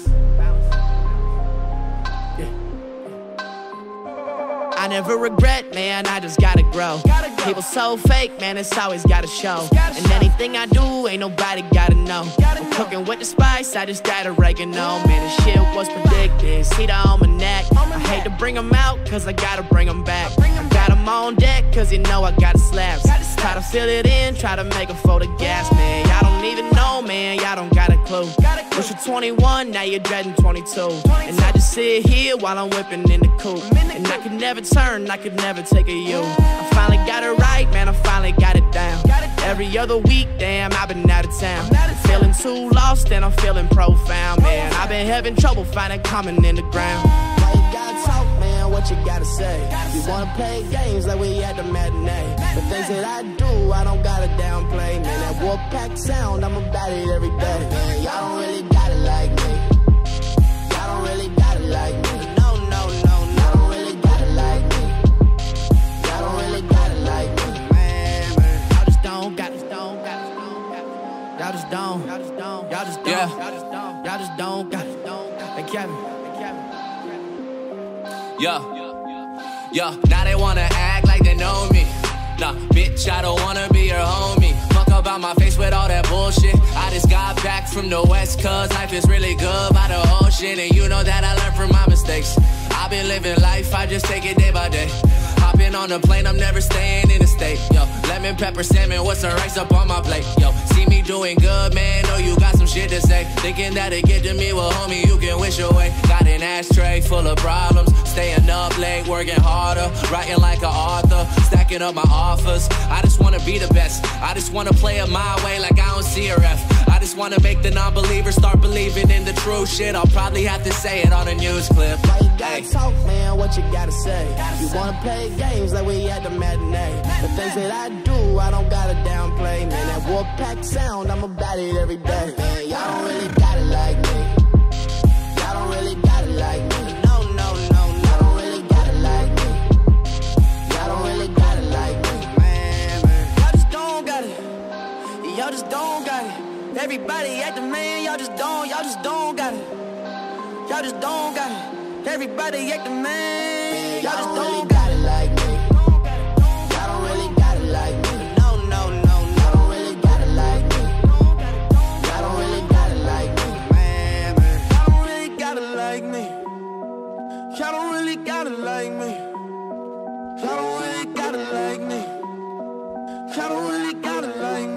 balance. Yeah. I never regret, man, I just gotta grow. People so fake, man, it's always gotta show. And anything I do, ain't nobody gotta know. I'm cooking with the spice, I just add oregano. Man, this shit was predicted, see the almanac. I hate to bring them out, cause I gotta bring them back. Got them on deck, cause you know I got slaps. Try to fill it in, try to make them fold the gas, man. Y'all don't even know, man, y'all don't got a clue. But you're 21, now you're dreading 22. And I just sit here while I'm whipping in the coupe. And I could never turn, I could never take a U. I finally got it right, man, I finally got it down. Every other week, damn, I've been out of town. Feeling too lost and I'm feeling profound, man. I've been having trouble finding common in the ground. Why you gotta talk, man, what you gotta say? You wanna play games like we at the matinee. The things that I do, I don't gotta downplay, man. That Wolfpack sound, I'm about it every day. Y'all don't really got it like me. Y'all don't really got it like me. No, no, no, no. Y'all don't really got it like me. Y'all don't really got it like me. Man, man. Y'all just don't got it. Y'all just don't. Y'all just don't. Y'all just don't. Y'all just don't got it. They kept me. Yeah, yeah. Now they wanna act like they know me. Nah, bitch, I don't wanna be your homie. Fuck up out my face with all that bullshit. I just got back from the West, cause life is really good by the ocean. And you know that I learned from my mistakes. I've been living life, I just take it day by day. Hopping on a plane, I'm never staying in the state. Yo, lemon, pepper, salmon, what's the rice up on my plate? Yo, see me doing good, man, know you got some shit to say. Thinking that it get to me, well, homie, you can wish away. Got an ashtray full of problems. Staying up late, working harder, writing like an author, stacking up my offers. I just wanna be the best. I just wanna play it my way like I don't see a ref. I just wanna make the non-believers start believing in the true shit. I'll probably have to say it on a news clip. Why you gotta talk, man, what you gotta say? You wanna play games like we at the matinee. The things that I do, I don't gotta downplay, man. That Wolfpack sound, I'm about it every day. Man, y'all don't really got it like me. Y'all don't really got it like me. Y'all just don't got it. Everybody at the man, y'all just don't got it. Y'all just don't got it. Everybody at the man, y'all just don't got it like me. Y'all don't really got it like me. No, no, no, no. Y'all don't really got it like me. Y'all don't really got it like me. Man, man. Y'all don't really got it like me. Y'all don't really got it like me. Y'all don't really got it like me. Y'all don't really got it like me.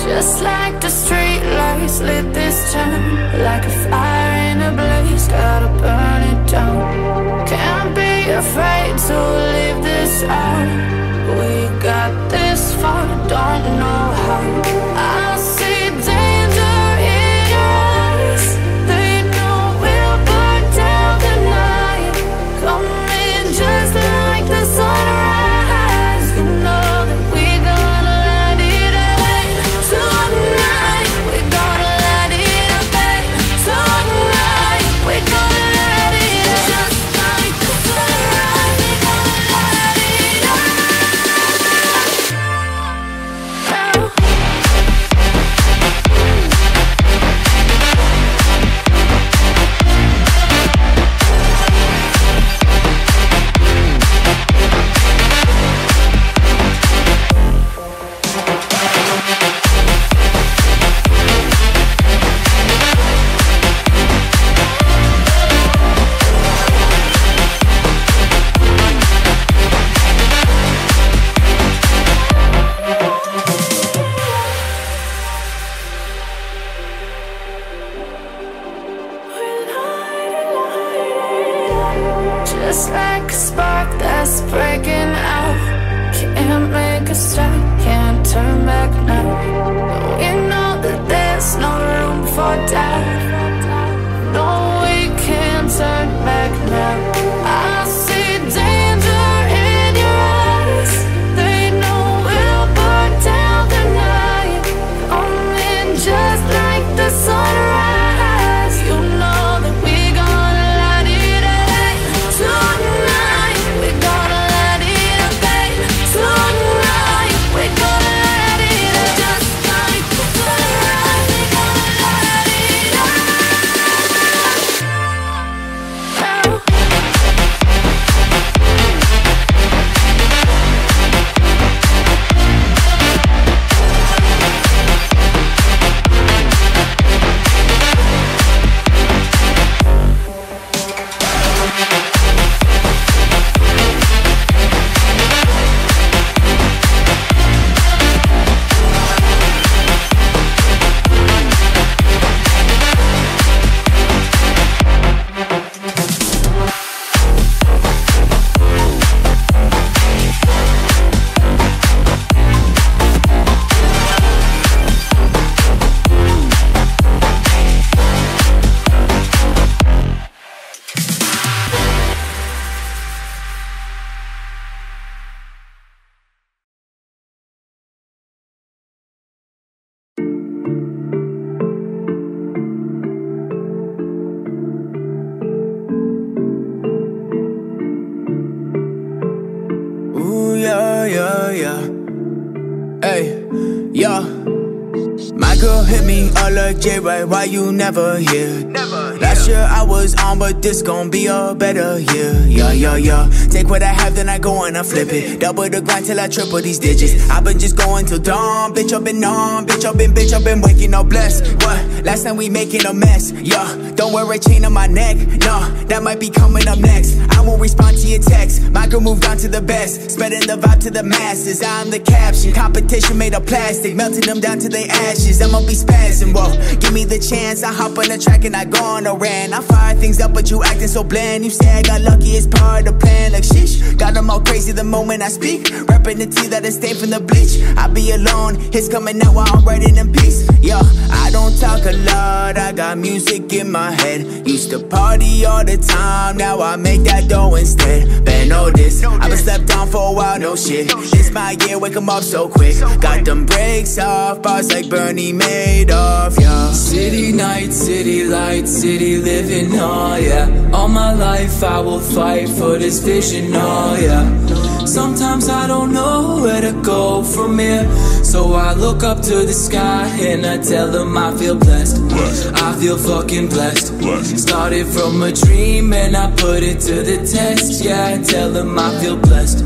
Just like the street lights lit this town, like a fire in a blaze, gotta burn it down. Can't be afraid to leave this out. We got this far, don't know how. I see danger in your eyes. They know we'll burn down the night. Come in just like the sunrise. You know that we gonna light it up tonight. We gonna light it up tonight. We gonna light it up just like the sunrise. We gonna light it up. Nigga hit me, I like J-Wright, why you never here? Last year I was on, but this gon' be a better year. Take what I have, then I go and I flip it. Double the grind till I triple these digits. I've been just going till dawn, bitch, I've been on. Bitch, I've been waking up blessed. What? Last time we making a mess, yeah. Don't wear a chain on my neck, nah. That might be coming up next. I won't respond to your text. My girl moved on to the best, spreading the vibe to the masses. I'm the caption, competition made of plastic, melting them down to their ashes. I'ma be spazzing, whoa. Give me the chance, I hop on the track and I go on a rant. I fire things up, but you acting so bland. You say I got lucky, it's part of the plan. Like sheesh, got them all crazy the moment I speak. Repping the tea that is stained from the bleach. I be alone, it's coming out while I'm writing in peace. Yeah, I don't talk a lot, I got music in my head. Used to party all the time, now I make that dough instead. Been all this, I been slept on for a while, no shit. This my year, wake 'em up so quick. Got them breaks off, bars like Bernie Madoff, yeah. City nights, city lights, city living, oh yeah. All my life I will fight for this vision, oh yeah. Sometimes I don't know where to go from here, so I look up to the sky and I tell them I feel blessed, I feel fucking blessed. Started from a dream and I put it to the test, yeah. I tell them I feel blessed,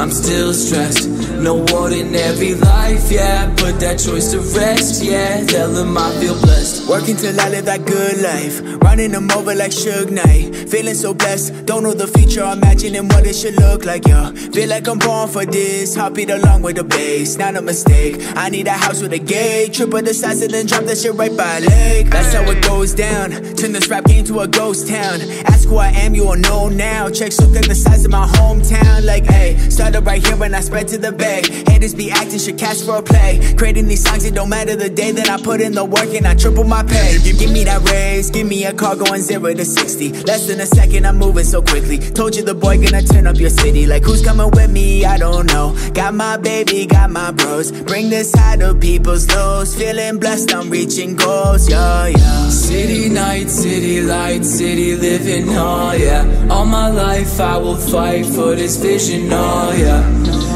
I'm still stressed. No ordinary life, yeah. Put that choice to rest, yeah. Tell them I feel blessed. Working till I live that good life, running them over like Suge Knight. Feeling so blessed, don't know the future, imagining what it should look like, yeah. Feel like I'm born for this, heartbeat along with the bass. Not a mistake, I need a house with a gate, triple the size and then drop that shit right by a lake. That's how it goes down, turn this rap game to a ghost town. Ask who I am, you will know now. Checks look like the size of my hometown. Like hey, started right here when I spread to the back. Haters be acting, should cash for a play. Creating these songs, it don't matter the day that I put in the work and I triple my pay. Give me that raise, give me a car going 0 to 60. Less than a second, I'm moving so quickly. Told you the boy gonna turn up your city. Like who's coming with me, I don't know. Got my baby, got my bros. Bring this high to people's lows. Feeling blessed, I'm reaching goals, yeah, yeah. City night, city light, city living, oh yeah. All my life I will fight for this vision, oh yeah.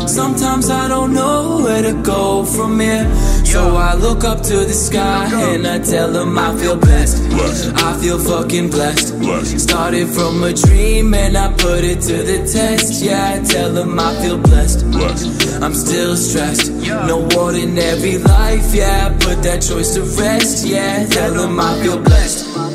Sometimes I don't know where to go from here, so I look up to the sky and I tell them I feel blessed, I feel fucking blessed. Started from a dream and I put it to the test, yeah. I tell them I feel blessed, I'm still stressed. No ordinary life, yeah. Put that choice to rest, yeah. Tell them I feel blessed.